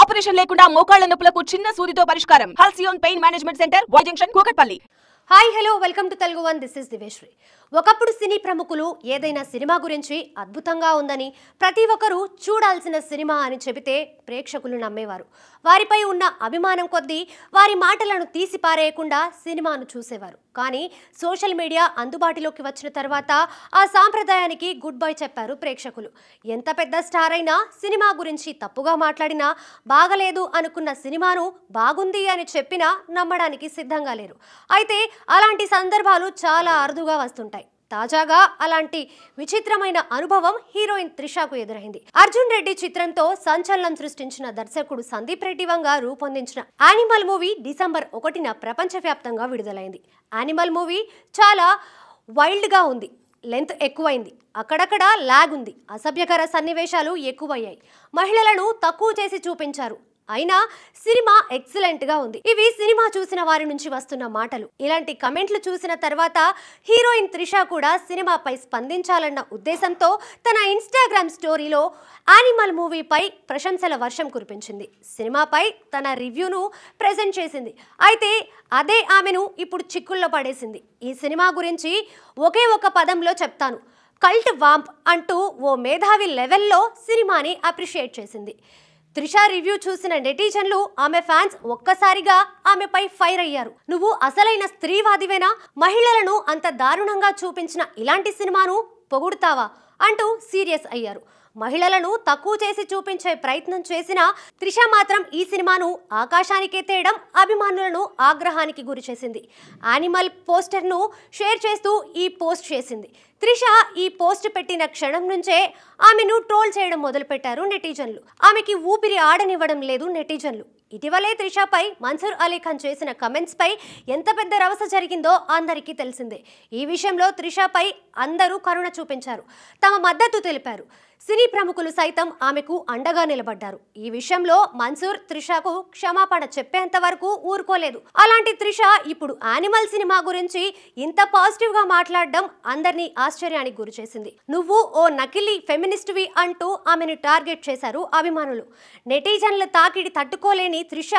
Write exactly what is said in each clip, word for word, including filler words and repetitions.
operation లేకుండా మోకాళ్ళ నొప్పులకు చిన్న సూదితో పరిష్కారం Halcyon pain management centre Y junction Kukatpally hi hello welcome to Telugu one this is దివేశ్రీ ఒకప్పుడు సినీ ప్రముఖులు ఏదైనా సినిమా గురించి అద్భుతంగా ఉందని ప్రతి ఒక్కరూ చూడాల్సిన సినిమా అని చెబితే ప్రేక్షకులు నమ్మేవారు వారిపై ఉన్న అభిమానం కొద్దీ వారి మాటలను తీసిపారేయకుండా సినిమాను చూసేవారు కానీ సోషల్ మీడియా అందుబాటులోకి వచ్చిన తర్వాత ఆ సాంప్రదాయానికి గుడ్ బై చెప్పారు ప్రేక్షకులు ఎంత పెద్ద స్టార్ అయినా సినిమా గురించి తప్పుగా మాట్లాడినా బాగలేదు అనుకున్న సినిమాను బాగుంది అని చెప్పినా నమ్మడానికి సిద్ధంగా లేరు అయితే అలాంటి సందర్భాలు చాలా అరుదుగా వస్తుంటాయి తాజాగా అలాంటి విచిత్రమైన అనుభవం హీరోయిన్ త్రిషకు ఎదురైంది అర్జున్ రెడ్డి చిత్రంతో సంచలనం సృష్టించిన దర్శకుడు సందీప్ రెడ్డి వంగ రూపొందించిన యానిమల్ మూవీ డిసెంబర్ ఒకటిన ప్రపంచవ్యాప్తంగా విడుదలైంది యానిమల్ మూవీ చాలా వైల్డ్గా ఉంది లెంత్ ఎక్కువైంది అక్కడక్కడ లాగ్ ఉంది అసభ్యకర సన్నివేశాలు ఎక్కువయ్యాయి మహిళలను తక్కువ చేసి చూపించారు అయినా సినిమా ఎక్సలెంట్ గా ఉంది ఇవి సినిమా చూసిన వారి నుంచి వస్తున్న మాటలు ఇలాంటి కమెంట్లు చూసిన తర్వాత హీరోయిన్ త్రిష కూడా సినిమాపై స్పందించాలన్న ఉద్దేశంతో తన ఇన్స్టాగ్రామ్ స్టోరీలో యానిమల్ మూవీపై ప్రశంసల వర్షం కురిపించింది సినిమాపై తన రివ్యూను ప్రెజెంట్ చేసింది అయితే అదే ఆమెను ఇప్పుడు చిక్కుల్లో పడేసింది ఈ సినిమా గురించి ఒకే ఒక పదంలో చెప్తాను కల్ట్ వాంప్ అంటూ ఓ మేధావి లెవెల్లో సినిమాని అప్రిషియేట్ చేసింది త్రిష రివ్యూ చూసిన నెటిజన్లు ఆమె ఫ్యాన్స్ ఒక్కసారిగా ఆమెపై ఫైర్ అయ్యారు నువ్వు అసలైన స్త్రీవాదివేనా మహిళలను అంత దారుణంగా చూపించిన ఇలాంటి సినిమాను పొగుడుతావా అంటూ సీరియస్ అయ్యారు మహిళలను తక్కువ చేసి చూపించే ప్రయత్నం చేసిన త్రిష మాత్రం ఈ సినిమాను ఆకాశానికే తేడం అభిమానులను ఆగ్రహానికి గురిచేసింది యానిమల్ పోస్టర్ను షేర్ చేస్తూ ఈ పోస్ట్ చేసింది త్రిష ఈ పోస్ట్ పెట్టిన క్షణం నుంచే ఆమెను ట్రోల్ చేయడం మొదలుపెట్టారు నెటిజన్లు ఆమెకి ఊపిరి ఆడనివ్వడం లేదు నెటిజన్లు ఇటీవలే త్రిషపై మన్సూర్ అలీ ఖాన్ చేసిన కమెంట్స్పై ఎంత పెద్ద రవస జరిగిందో అందరికీ తెలిసిందే ఈ విషయంలో త్రిషపై అందరూ కరుణ చూపించారు తమ మద్దతు తెలిపారు సినీ ప్రముఖులు సైతం ఆమెకు అండగా నిలబడ్డారు ఈ విషయంలో మన్సూర్ త్రిషకు క్షమాపణ చెప్పేంత వరకు ఊరుకోలేదు అలాంటి త్రిష ఇప్పుడు యానిమల్ సినిమా గురించి ఇంత పాజిటివ్గా మాట్లాడడం అందరినీ ఆశ్చర్యానికి గురిచేసింది నువ్వు ఓ నకిలీ ఫెమినిస్ట్వి అంటూ ఆమెను టార్గెట్ చేశారు అభిమానులు నెటిజన్ల తాకిడి తట్టుకోలేని త్రిష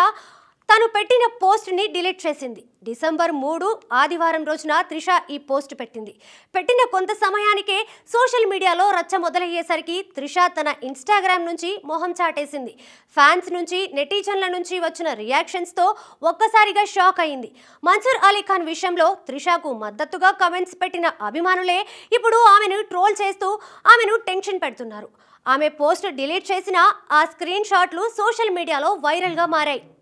తను పెట్టిన పోస్ట్ని డిలీట్ చేసింది డిసెంబర్ మూడు ఆదివారం రోజున త్రిష ఈ పోస్ట్ పెట్టింది పెట్టిన కొంత సమయానికే సోషల్ మీడియాలో రచ్చ మొదలయ్యేసరికి త్రిష తన ఇన్స్టాగ్రామ్ నుంచి మొహం చాటేసింది ఫ్యాన్స్ నుంచి నెటిజన్ల నుంచి వచ్చిన రియాక్షన్స్తో ఒక్కసారిగా షాక్ అయింది మన్సూర్ అలీ ఖాన్ విషయంలో త్రిషకు మద్దతుగా కమెంట్స్ పెట్టిన అభిమానులే ఇప్పుడు ఆమెను ట్రోల్ చేస్తూ ఆమెను టెన్షన్ పెడుతున్నారు ఆమె పోస్ట్ డిలీట్ చేసిన ఆ స్క్రీన్ షాట్లు సోషల్ మీడియాలో వైరల్గా మారాయి